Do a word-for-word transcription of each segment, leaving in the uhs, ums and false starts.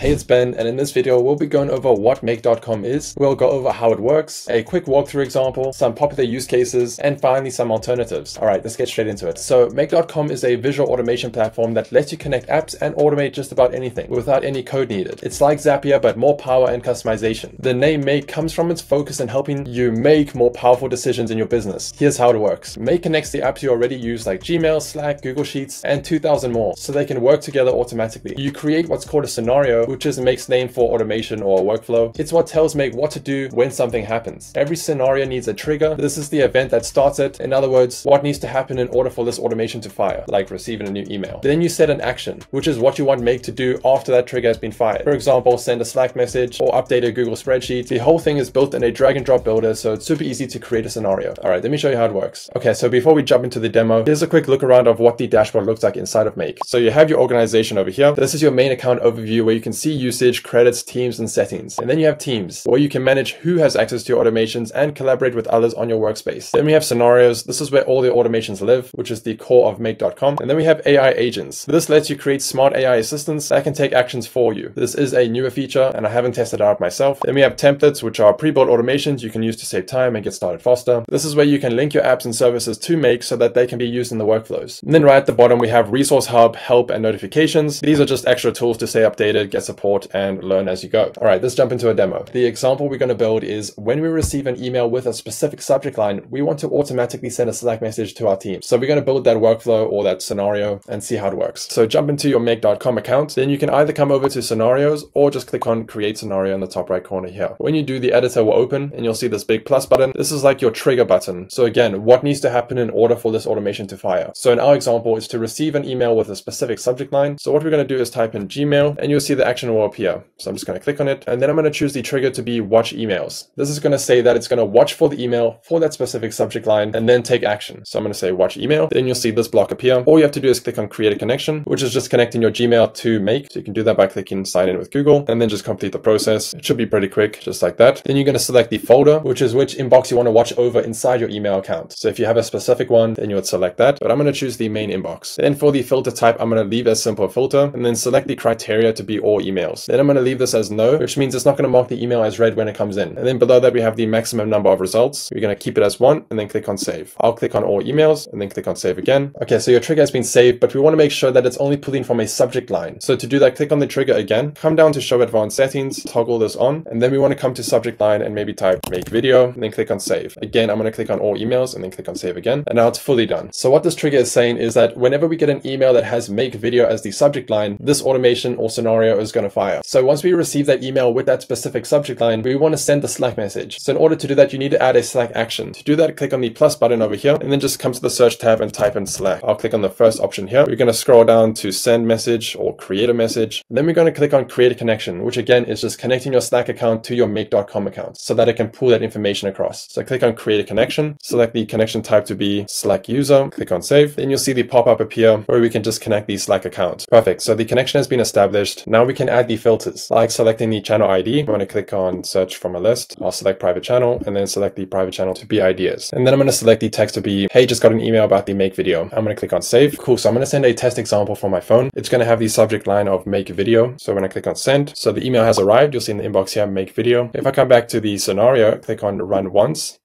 Hey, it's Ben, and in this video we'll be going over what Make dot com is, we'll go over how it works, a quick walkthrough example, some popular use cases, and finally some alternatives. Alright, let's get straight into it. So Make dot com is a visual automation platform that lets you connect apps and automate just about anything without any code needed. It's like Zapier but more power and customization. The name Make comes from its focus in helping you make more powerful decisions in your business. Here's how it works. Make connects the apps you already use like Gmail, Slack, Google Sheets, and two thousand more so they can work together automatically. You create what's called a scenario, which is Make's name for automation or workflow. It's what tells Make what to do when something happens. Every scenario needs a trigger. This is the event that starts it. In other words, what needs to happen in order for this automation to fire, like receiving a new email. Then you set an action, which is what you want Make to do after that trigger has been fired. For example, send a Slack message or update a Google spreadsheet. The whole thing is built in a drag and drop builder, so it's super easy to create a scenario. All right, let me show you how it works. Okay, so before we jump into the demo, here's a quick look around of what the dashboard looks like inside of Make. So you have your organization over here. This is your main account overview where you can see usage, credits, teams, and settings. And then you have teams, where you can manage who has access to your automations and collaborate with others on your workspace. Then we have scenarios. This is where all the automations live, which is the core of Make dot com. And then we have A I agents. This lets you create smart A I assistants that can take actions for you. This is a newer feature, and I haven't tested it out myself. Then we have templates, which are pre-built automations you can use to save time and get started faster. This is where you can link your apps and services to Make so that they can be used in the workflows. And then right at the bottom, we have Resource Hub, Help, and Notifications. These are just extra tools to stay updated, get support, and learn as you go. All right, let's jump into a demo. The example we're going to build is when we receive an email with a specific subject line, we want to automatically send a Slack message to our team. So we're going to build that workflow or that scenario and see how it works. So jump into your Make dot com account. Then you can either come over to scenarios or just click on create scenario in the top right corner here. When you do, the editor will open and you'll see this big plus button. This is like your trigger button. So again, what needs to happen in order for this automation to fire? So in our example is to receive an email with a specific subject line. So what we're going to do is type in Gmail and you'll see the action will appear. So I'm just going to click on it, and then I'm going to choose the trigger to be watch emails. This is going to say that it's going to watch for the email for that specific subject line and then take action. So I'm going to say watch email. Then you'll see this block appear. All you have to do is click on create a connection, which is just connecting your Gmail to Make. So you can do that by clicking sign in with Google and then just complete the process. It should be pretty quick, just like that. Then you're going to select the folder, which is which inbox you want to watch over inside your email account. So if you have a specific one, then you would select that, but I'm going to choose the main inbox. Then for the filter type, I'm going to leave a simple filter and then select the criteria to be all emails. Then I'm going to leave this as no, which means it's not going to mark the email as read when it comes in. And then below that, we have the maximum number of results. We're going to keep it as one and then click on save. I'll click on all emails and then click on save again. Okay, so your trigger has been saved, but we want to make sure that it's only pulling from a subject line. So to do that, click on the trigger again, come down to show advanced settings, toggle this on, and then we want to come to subject line and maybe type make video and then click on save. Again, I'm going to click on all emails and then click on save again. And now it's fully done. So what this trigger is saying is that whenever we get an email that has make video as the subject line, this automation or scenario is going to fire. So once we receive that email with that specific subject line, we want to send a Slack message. So in order to do that, you need to add a Slack action. To do that, click on the plus button over here and then just come to the search tab and type in Slack. I'll click on the first option here. We're going to scroll down to send message or create a message. Then we're going to click on create a connection, which again is just connecting your Slack account to your Make dot com account so that it can pull that information across. So click on create a connection, select the connection type to be Slack user, click on save. Then you'll see the pop-up appear where we can just connect the Slack account. Perfect. So the connection has been established. Now we can add the filters, like selecting the channel I D. I'm going to click on search from a list. I'll select private channel and then select the private channel to be ideas. And then I'm going to select the text to be, hey, just got an email about the make video. I'm going to click on save. Cool. So I'm going to send a test example from my phone. It's going to have the subject line of make video. So when I click on send, so the email has arrived. You'll see in the inbox here, make video. If I come back to the scenario, click on run once.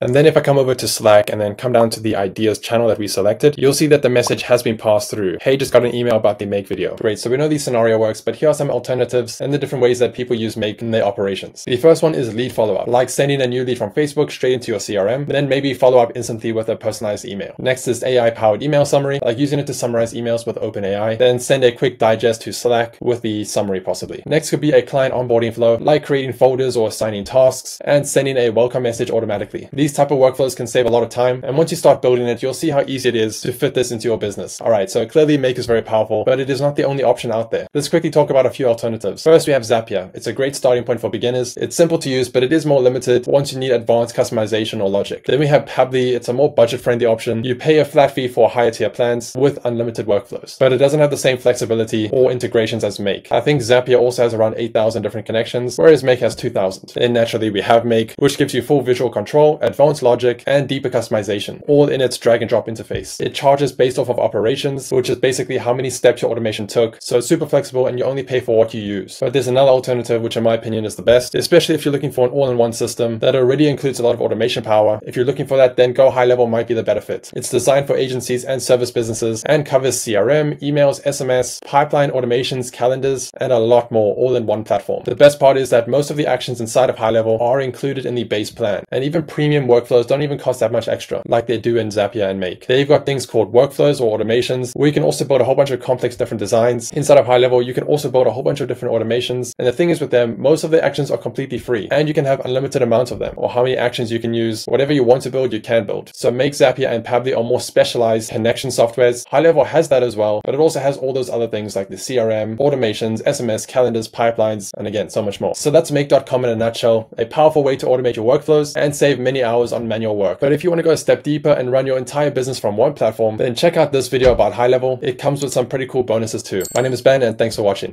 And then if I come over to Slack and then come down to the ideas channel that we selected, you'll see that the message has been passed through. Hey, just got an email about the Make video. Great. So we know the scenario works, but here are some alternatives and the different ways that people use Make in their operations. The first one is lead follow-up, like sending a new lead from Facebook straight into your C R M, and then maybe follow up instantly with a personalized email. Next is A I-powered email summary, like using it to summarize emails with OpenAI, then send a quick digest to Slack with the summary possibly. Next could be a client onboarding flow, like creating folders or assigning tasks and sending a welcome message automatically. These These type of workflows can save a lot of time, and once you start building it, you'll see how easy it is to fit this into your business. All right, so clearly Make is very powerful, but it is not the only option out there. Let's quickly talk about a few alternatives. First, we have Zapier. It's a great starting point for beginners. It's simple to use, but it is more limited once you need advanced customization or logic. Then we have Pabbly. It's a more budget-friendly option. You pay a flat fee for higher tier plans with unlimited workflows, but it doesn't have the same flexibility or integrations as Make. I think Zapier also has around eight thousand different connections, whereas Make has two thousand. Then naturally, we have Make, which gives you full visual control at advanced logic, and deeper customization, all in its drag and drop interface. It charges based off of operations, which is basically how many steps your automation took. So it's super flexible and you only pay for what you use. But there's another alternative, which in my opinion is the best, especially if you're looking for an all-in-one system that already includes a lot of automation power. If you're looking for that, then Go HighLevel might be the better fit. It's designed for agencies and service businesses and covers C R M, emails, S M S, pipeline automations, calendars, and a lot more all in one platform. The best part is that most of the actions inside of HighLevel are included in the base plan, and even premium workflows don't even cost that much extra like they do in Zapier and Make. They've got things called workflows or automations where you can also build a whole bunch of complex different designs. Inside of HighLevel, you can also build a whole bunch of different automations, and the thing is with them, most of the actions are completely free and you can have unlimited amounts of them or how many actions you can use. Whatever you want to build, you can build. So Make, Zapier, and Pabbly are more specialized connection softwares. HighLevel has that as well, but it also has all those other things like the C R M, automations, S M S, calendars, pipelines, and again, so much more. So that's Make dot com in a nutshell, a powerful way to automate your workflows and save many hours on manual work. But if you want to go a step deeper and run your entire business from one platform, then check out this video about HighLevel. It comes with some pretty cool bonuses too. My name is Ben, and thanks for watching.